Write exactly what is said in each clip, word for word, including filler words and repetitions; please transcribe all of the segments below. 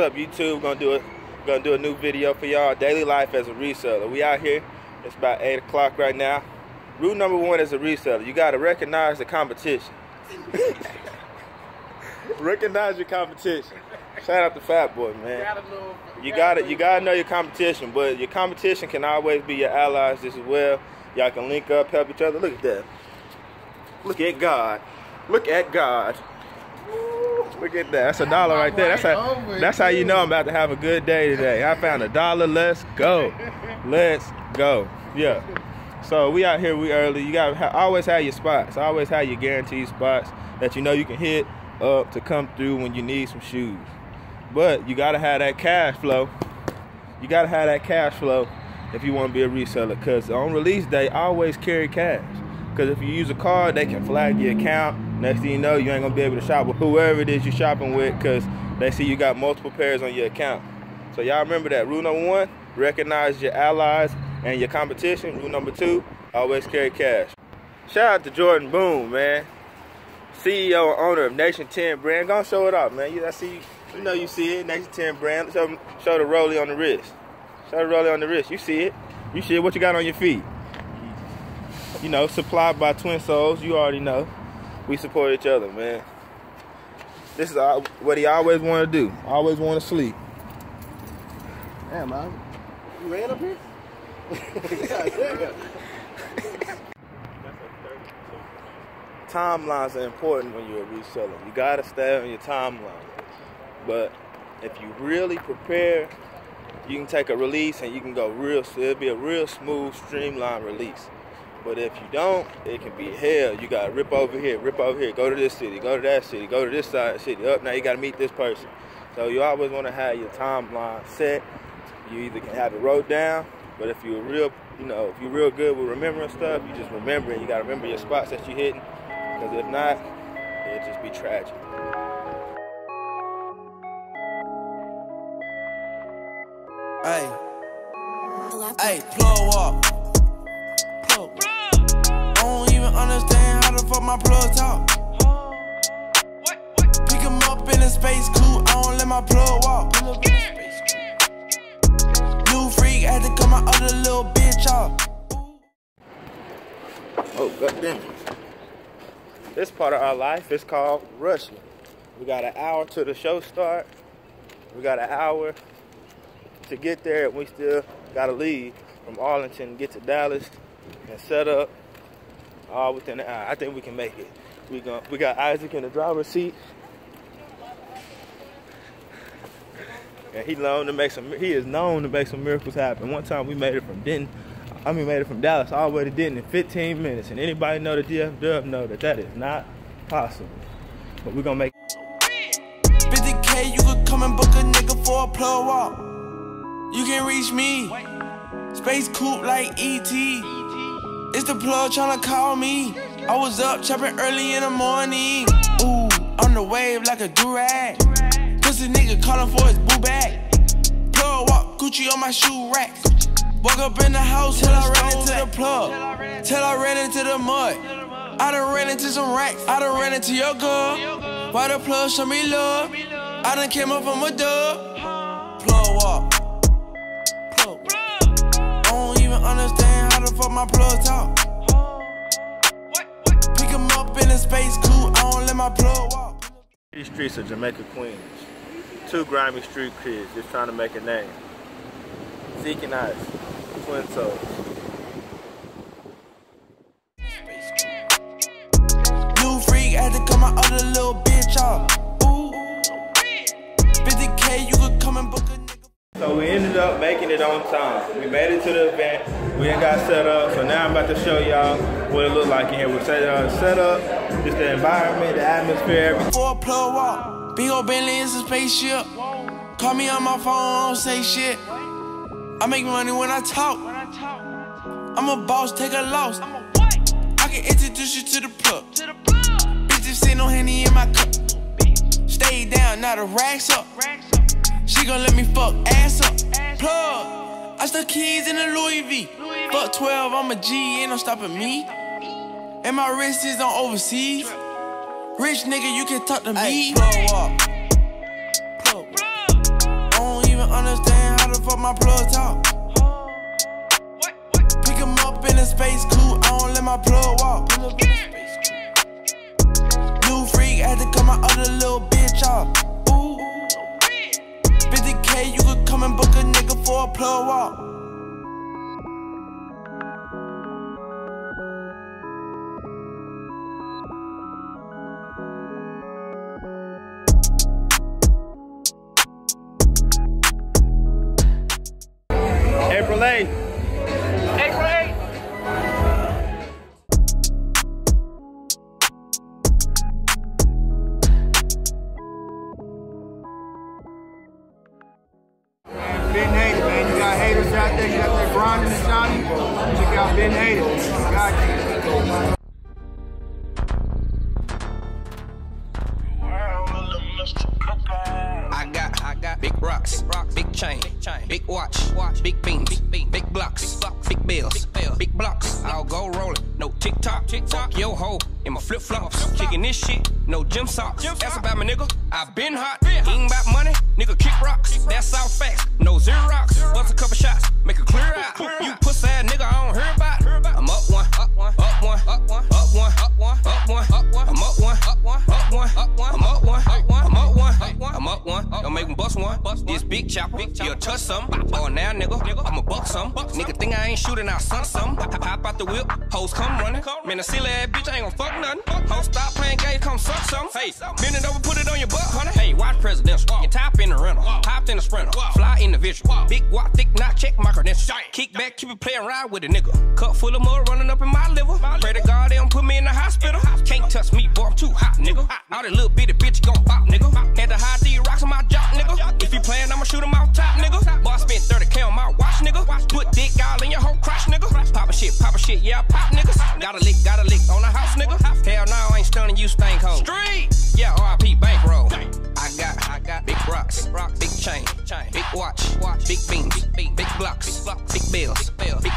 up, YouTube? Gonna do a gonna do a new video for y'all. Daily life as a reseller. We out here. It's about eight o'clock right now. Rule number one as a reseller: you gotta recognize the competition. Recognize your competition. Shout out to Fat Boy, man. Got a little, you got it. You gotta know your competition, but your competition can always be your allies just as well. Y'all can link up, help each other. Look at that. Look at God. Look at God. Look at that. That's a dollar right there. That's how. That's how you know I'm about to have a good day today. I found a dollar. Let's go. Let's go. Yeah. So we out here. We early. You gotta ha always have your spots. Always have your guaranteed spots that you know you can hit up to come through when you need some shoes. But you gotta have that cash flow. You gotta have that cash flow if you want to be a reseller. Because on release day, I always carry cash. Because if you use a card, they can flag your account. Next thing you know, you ain't gonna be able to shop with whoever it is you're shopping with, because they see you got multiple pairs on your account. So y'all remember that. Rule number one: recognize your allies and your competition. Rule number two: always carry cash. Shout out to Jordan Boone, man. C E O and owner of Nation ten Brand. Gonna show it off, man. You, I see, you know you see it. Nation ten Brand. Show, show the rollie on the wrist. Show the rollie on the wrist. You see it. You see it. What you got on your feet? You know, supplied by Twin Souls. You already know. We support each other, man. This is all, what he always wanted to do. Always want to sleep. Damn, man. You ran up here? Timelines are important when you're a reseller. You gotta stay on your timeline. But if you really prepare, you can take a release and you can go real. It'll be a real smooth, streamlined release. But if you don't, it can be hell. You gotta rip over here, rip over here. Go to this city, go to that city, go to this side of the city. Up now, you gotta meet this person. So you always want to have your timeline set. You either can have it wrote down, but if you're real, you know, if you're real good with remembering stuff, you just remember it. You gotta remember your spots that you're hitting. Because if not, it'd just be tragic. Hey, hey, plug up. Plug. I don't even understand how the fuck my plug talk. Pick him up in a space coupe, I don't let my plug walk. New freak, I had to cut my other little bitch off. Oh, goddamn. This part of our life is called rushing. We got an hour to the show start. We got an hour to get there, and we still gotta leave from Arlington, get to Dallas, and set up all within an hour. I think we can make it. We gonna, we got Isaac in the driver's seat, and he known to make some. He is known to make some miracles happen. One time we made it from Denton. I mean, made it from Dallas all the way to Denton in fifteen minutes. And anybody know the D F W know that that is not possible. But we're going to make fifty K, you could come and book a nigga for a plug walk. You can reach me. Space coupe like E T It's the plug trying to call me. I was up chopping early in the morning. Ooh, on the wave like a durag. Pussy nigga calling for his boo bag. Plug walk, Gucci on my shoe rack. Woke up in the house till I ran into the plug. Till I ran into the mud. I done ran into some racks. I done ran into your girl. Why the plug show me love? I done came up from a dub. Plug walk. Plug. I don't even understand how the fuck my plug talk. Pick him up in a space coupe. I don't let my plug walk. These streets of Jamaica, Queens. Two grimy street kids just trying to make a name. Zeke and Ice, Twin Souls. New freak, I had to cut my other little bitch off. Ooh, fifty K, you could come and book a nigga. So we ended up making it on time. We made it to the event. We ain't got set up, so now I'm about to show y'all what it look like in here. We set up, set up, just the environment, the atmosphere. For a plug walk, big old Bentley is a spaceship. Call me on my phone, I don't say shit. I make money when I talk. I'm a boss, take a loss. I can introduce you to the plug. Bitch, just ain't no Henny in my cup. Stay down, now the racks up. She gon' let me fuck ass up. Plug, I stuck keys in a Louis V. Fuck twelve, I'm a G, ain't no stopping me. And my wrist is on overseas. Rich nigga, you can talk to me. Plug up. Plug. my plug talk. Pick him up in a space coupe, I don't let my plug walk. New freak, had to cut my other little bitch off. Ooh. fifty K, you could come and book a nigga for a plug walk. With a nigga, cup full of mud running up in my liver. Pray to God they don't put me in the hospital. Can't touch me, boy, I'm too hot, nigga. All that little bitty bitch gon' pop, nigga. Had to hide these rocks on my job, nigga. If you playin', I'ma shoot him out top, nigga. Boy, I spent thirty K on my watch, nigga. Put dick all in your whole crotch, nigga. Poppin' shit, poppin' shit, yeah, I pop, niggas. Gotta lick, gotta lick on the house, nigga. Hell no, I ain't stunning you, stank ho. Street, yeah, R I P bankroll. I got, I got big rocks, big chain, big watch, big beams, big blocks, big bills.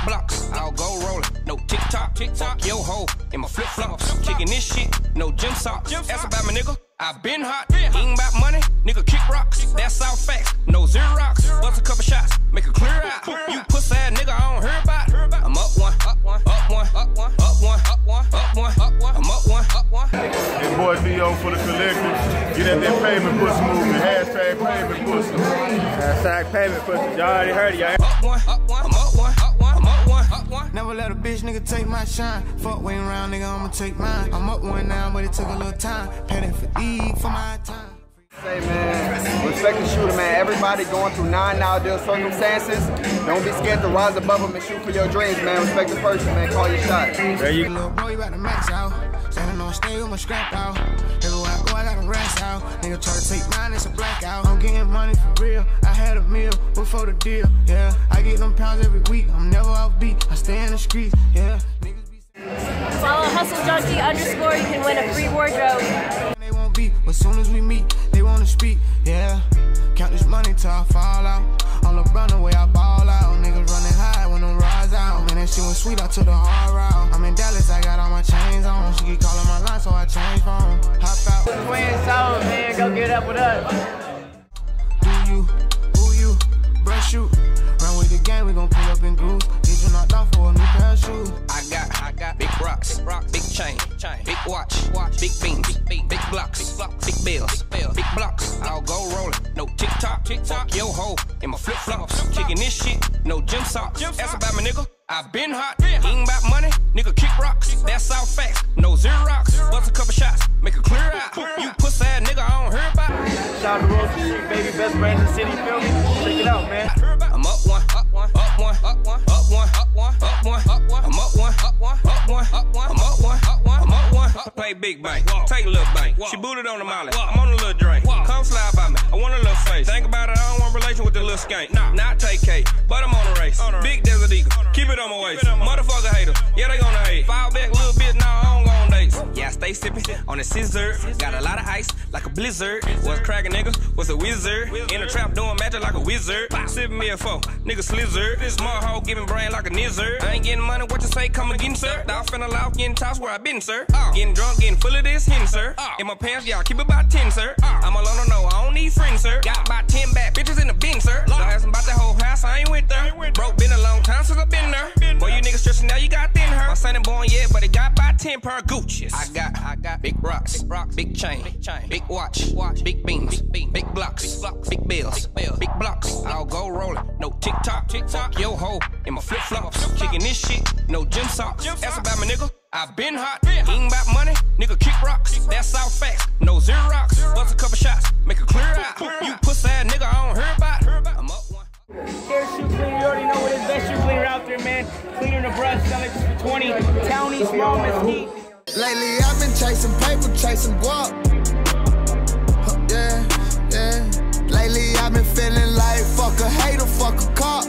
Blocks, I'll go rolling, no TikTok, TikTok, fuck yo ho, in my flip flops, kicking this shit, no gym socks. Gym That's about my nigga, I've been hot, ain't about money, nigga kick rocks. That's all facts, no zero rocks. Bust a couple shots, make a clear out. You pussy ass nigga, I don't hear about it. I'm up one, up one, up one, up one, up one, up one, up one, up one, I'm up one, up one. This boy D O for the collective. Get at that pavement pussy movement. Hashtag pavement pussy. Hashtag pavement pussy. Y'all already heard it, y'all. Up one, up one, I'm up one, up one. Never let a bitch nigga take my shine. Fuck waiting around nigga, I'ma take mine. I'm up one now, but it took a little time. Padding for E for my time. Say man, respect the shooter man. Everybody going through nine nowadays circumstances. Don't be scared to rise above them and shoot for your dreams, man. Respect the person, man. Call your shot. There you go. Little bro, you about to max out. Standing on stage with my scrap out. Everywhere I go, I got a racks out. Nigga try to take mine, it's a blackout. I'm getting money for real. I had a meal before the deal, yeah. I get them pounds every week. I'm never off beat. I stay in the streets, yeah. Niggas be follow hustle junkie underscore. You can win a free wardrobe. They won't be, but soon as we meet, they wanna speak, yeah. Count this money till I fall out. On the runaway, I ball out. Niggas running high when them rise out. Man, that shit was sweet, I took the hard route. I'm in Dallas, I got all my chains on. She keep calling my line, so I changed phone. Hop out. Twin Souls, man, go get up with us. Do you, who you, brush you? Run with the game, we gon' pull up in grooves. Get you knocked off for a new pair of shoes. I got, I got big rocks, big chain, big watch, big beams, big blocks, big bills, big blocks. I'll go rolling, no TikTok, TikTok, yo ho, in my flip flops, kicking this shit, no gym socks. That's about my nigga. I've been hot, ain't about money, nigga kick rocks. That's all facts, no zero rocks. Bust a couple shots, make a clear out. You pussy ass nigga, I don't hear about it. Shout out to Rose Street, baby, best brand in the city, feel me? Check it out, man. I'm up one, up one, up one, up one, up one, up one, up one, up one. I'm up one, up one, up one, up one. I'm up one, up one, I'm up one. Play big bank, take a little bank. She booted on the molly, I'm on a little drink. Come slide by me, I want a little face. Think about it, I don't want relation with the little skank. Not take K, but I'm on a race. Big Desert Eagle, keep it. Keep it on my waist, motherfucker hater, yeah they gonna hate. Fall back a little bit, now I don't go on dates. Yeah, I stay sipping on the scissor, got a lot of ice, like a blizzard. Was cracking nigga, was a wizard. In the trap doing magic like a wizard. Sipping me a four, nigga slizzard. This small hoe giving brain like a nizzard. I ain't getting money, what you say, come again, sir? Thought finna loud, getting tossed where I been, sir. Getting drunk, getting full of this hen, sir. In my pants, y'all keep it by ten, sir. I'm alone. don't know, I don't need friends, sir. Got about ten bad bitches in the bin, sir. Don't ask about that whole house, I ain't with her. Broke, been a long time since I been there. Boy, you niggas stressing now, you got thin her. My son ain't born yet, but it got about ten per Gucci's. I got, I got big rocks, big rocks, big chain, big chain, big watch, watch, big beams, big beam, big blocks, big bills, big blocks. I'll go rolling, no tick tock, tick tock. Yo ho, in my flip flops, kicking this shit, no gym socks. That's about my nigga. I been hot, ain't about money, nigga kick rocks, that's all facts, no zero rocks, bust a couple shots, make a clear out, you pussy ass nigga, I don't hear about it, I'm up one. Scared shoe cleaner, you already know what is best shoe cleaner out there, man, cleaner the brush, selling for twenty, townies, small mesquite. Lately I've been chasing paper, chasing guap, yeah, yeah, lately I've been feeling like fuck a hater, fuck a cop,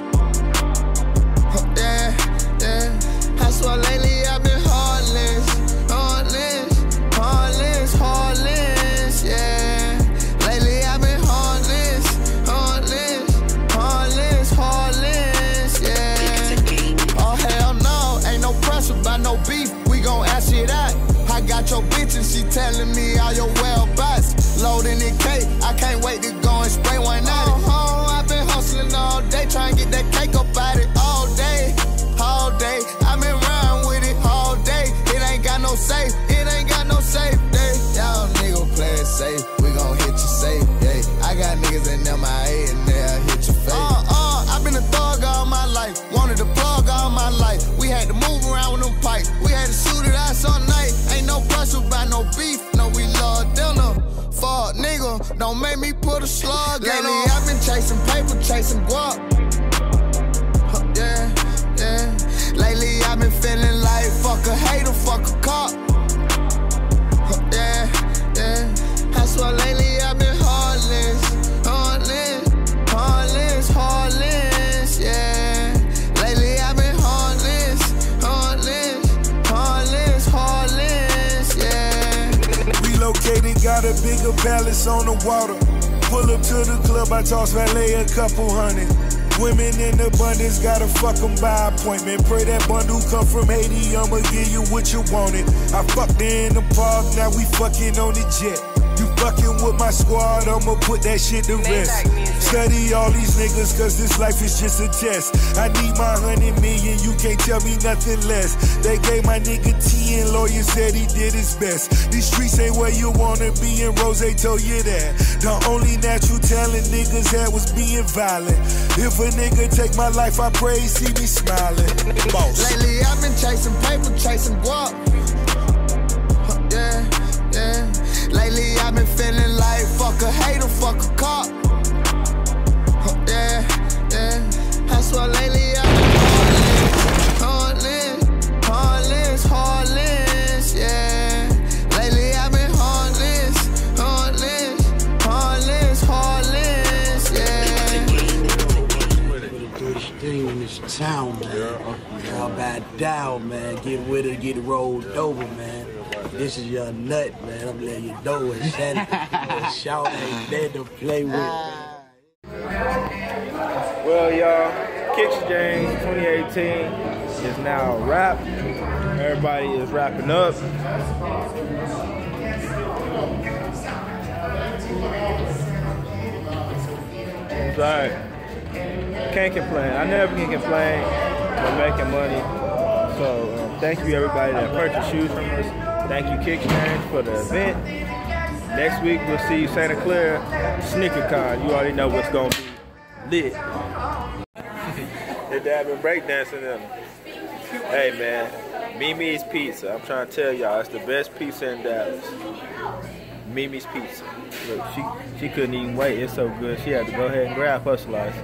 yeah, yeah, I swear lately I've been heartless, heartless, heartless, heartless, yeah. Lately I've been heartless, heartless, heartless, heartless, yeah. Oh hell no, ain't no pressure by no beef, we gon' ask it out. I got your bitch and she telling me all your whereabouts. Loading the cake, I can't wait to go and spray one out. Oh, I've been hustling all day, trying to get that cake up out it all day. All day, I've been riding with it all day. It ain't got no safe, it ain't got no safe day. Y'all nigga playin' safe, we gon' hit you safe day. I got niggas in M I A and they'll hit your face. Uh, uh, I've been a thug all my life, wanted to plug all my life. We had to move around with them pipes, we had to shoot it out all night. Ain't no pressure by no beef, no we love dinner. Fuck nigga, don't make me put a slug in. Lately I've been chasing paper, chasing guap. Huh, yeah. Yeah. Lately I've been feeling like fuck a hater, fuck a cop. Yeah, yeah. I swear lately I've been heartless, heartless, heartless, heartless, yeah. Lately I've been heartless, heartless, heartless, heartless, yeah. Relocated, got a bigger palace on the water. Pull up to the club, I toss valet a couple hundred. Women in abundance, gotta fuck them by appointment. Pray that bundle come from Haiti, I'ma give you what you wanted. I fucked in the park, now we fucking on the jet. You fucking with my squad, I'ma put that shit to rest. Study all these niggas, cause this life is just a test. I need my hundred million, you can't tell me nothing less. They gave my nigga T and lawyer said he did his best. These streets ain't where you wanna be and Rose told you that. The only natural talent niggas had was being violent. If a nigga take my life, I pray he see me smiling. Boss. Lately I've been chasing paper, chasing guap. Yeah, yeah. Lately I've been feeling like fuck a hater, fuck a cop. Yeah, yeah. I swear lately I've been heartless, heartless, heartless, heartless, yeah. Lately I've been heartless, heartless, heartless, heartless, yeah. Dirty thing in this town, man. Y'all bow down, man. Get with it, get rolled over, man. This is your nut, man. I'm letting you know it. Shout ain't there to play with. Well, y'all, Kixchange twenty eighteen is now a wrap. Everybody is wrapping up. Sorry. Can't complain. I never can complain. We're making money. So, um, thank you, everybody that purchased shoes from us. Thank you, Kixchange, for the event. Next week, we'll see you Santa Clara, SnickerCon. You already know what's going to be lit. They're dabbing breakdancing in them. Hey, man, Mimi's Pizza. I'm trying to tell y'all, it's the best pizza in Dallas. Mimi's Pizza. Look, she, she couldn't even wait. It's so good. She had to go ahead and grab her slice.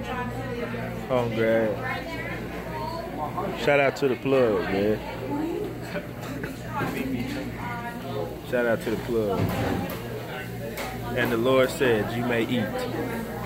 Oh, grab. Shout out to the plug, man. Shout out to the plug. And the Lord said, you may eat.